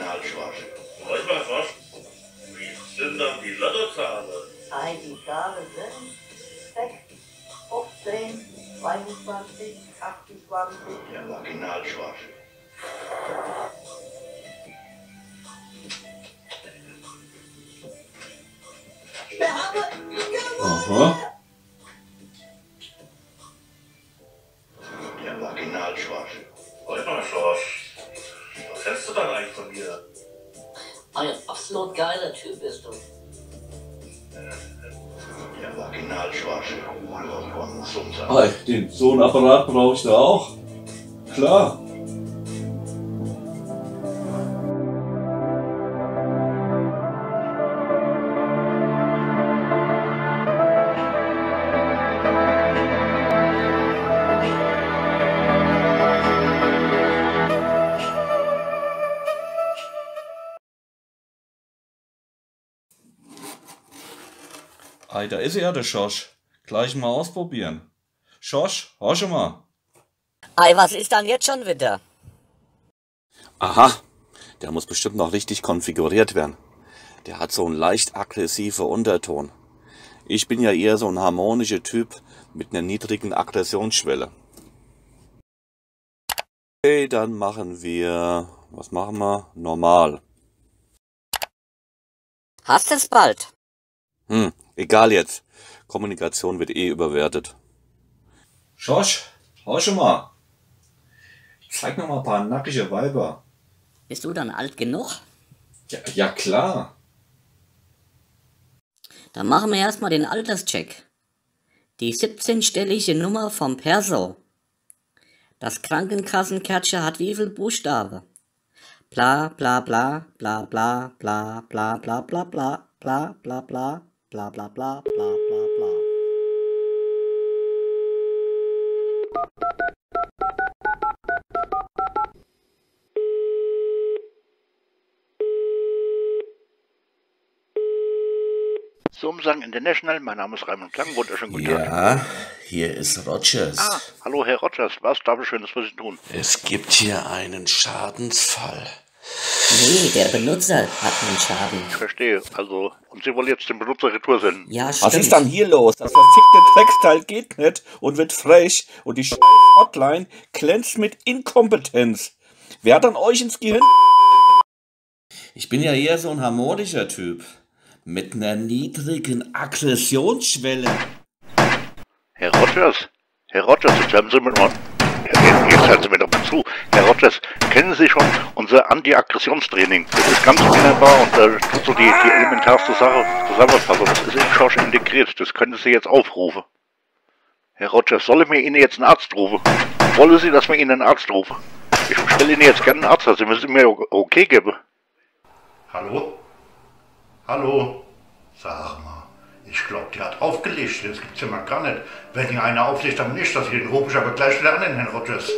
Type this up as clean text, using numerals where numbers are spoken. Original Schorsch. Heute mal Schorsch, wie sind dann die Lottozahlen? Ei, die Zahlen sind 6, 15, 22, 28. Der Original Schorsch. Aha. Der Original Schorsch. Heute mal Schorsch, was hältst du dann eigentlich von mir? Ein absolut geiler Typ bist du. Der Original Schorsch von Sumsang. Ah, den, so einen Apparat brauche ich da auch. Klar. Ei, da ist ja der Schorsch. Gleich mal ausprobieren. Schorsch, hör schon mal. Ei, was ist dann jetzt schon wieder? Aha, der muss bestimmt noch richtig konfiguriert werden. Der hat so einen leicht aggressiven Unterton. Ich bin ja eher so ein harmonischer Typ mit einer niedrigen Aggressionsschwelle. Okay, dann machen wir... Was machen wir? Normal. Hast es bald? Egal jetzt. Kommunikation wird eh überwertet. Schorsch, hau schon mal. Zeig noch mal ein paar nackige Weiber. Bist du dann alt genug? Ja klar. Dann machen wir erstmal den Alterscheck. Die 17-stellige Nummer vom Perso. Das Krankenkassenkärtchen hat wie viel Buchstabe? Bla bla bla bla bla bla bla bla bla bla bla bla bla. Bla bla bla bla bla bla. Sumsang International, mein Name ist Raimund Klang, wunderschönen guten Tag. Ja, hier ist Rogers. Ah, hallo Herr Rogers, was darf ich Schönes für Sie tun? Es gibt hier einen Schadensfall. Nee, der Benutzer hat einen Schaden. Ich verstehe, also, und Sie wollen jetzt den Benutzer Retour senden? Ja, stimmt. Was ist dann hier los? Das verfickte Drecksteil geht nicht und wird frech und die Scheiß-Hotline glänzt mit Inkompetenz. Wer hat an euch ins Gehirn? Ich bin ja eher so ein harmonischer Typ. Mit einer niedrigen Aggressionsschwelle. Herr Rogers, jetzt haben Sie mit mir... Jetzt hören Sie mir doch mal zu. Herr Rogers, kennen Sie schon unser Anti-Aggressionstraining? Das ist ganz wunderbar und da tut so die elementarste Sache zusammenfassen. Das ist in Schorsch integriert. Das können Sie jetzt aufrufen. Herr Rogers, soll ich mir Ihnen jetzt einen Arzt rufen? Wollen Sie, dass wir Ihnen einen Arzt rufen? Ich stelle Ihnen jetzt gerne einen Arzt, also müssen Sie mir okay geben. Hallo? Hallo? Sag mal. Ich glaube, der hat aufgelegt, das gibt's ja mal gar nicht. Wenn hier einer auflegt, dann nicht, das hier den rufe ich aber gleich wieder an den Herrn Rogers.